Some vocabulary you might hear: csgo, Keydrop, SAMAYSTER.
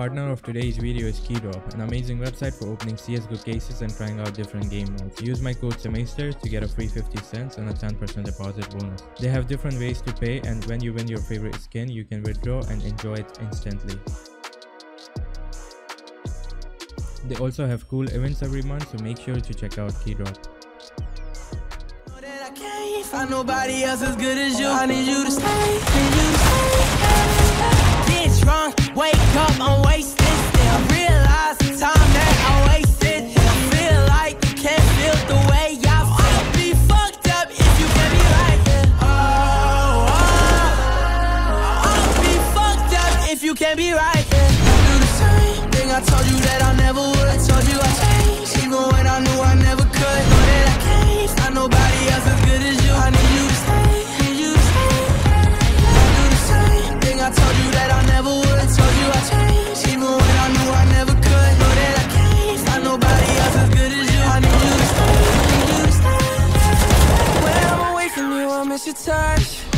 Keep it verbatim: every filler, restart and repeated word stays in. Partner of today's video is Keydrop, an amazing website for opening C S G O cases and trying out different game modes. Use my code SAMAYSTER to get a free fifty cents and a ten percent deposit bonus. They have different ways to pay, and when you win your favorite skin, you can withdraw and enjoy it instantly. They also have cool events every month, so make sure to check out Keydrop. Find nobody else as good as you. I need you to stay. Get drunk, wake up, I'm wasted still. Realize the time that I wasted. I feel like you can't feel the way I feel. I'll be fucked up if you get me like this. Oh, oh, I'll be fucked up if you can't be right. I do the same thing. I told you that I never would. I told you I changed, even when I knew I never could. Know that I can't find nobody else as good as you. Touch.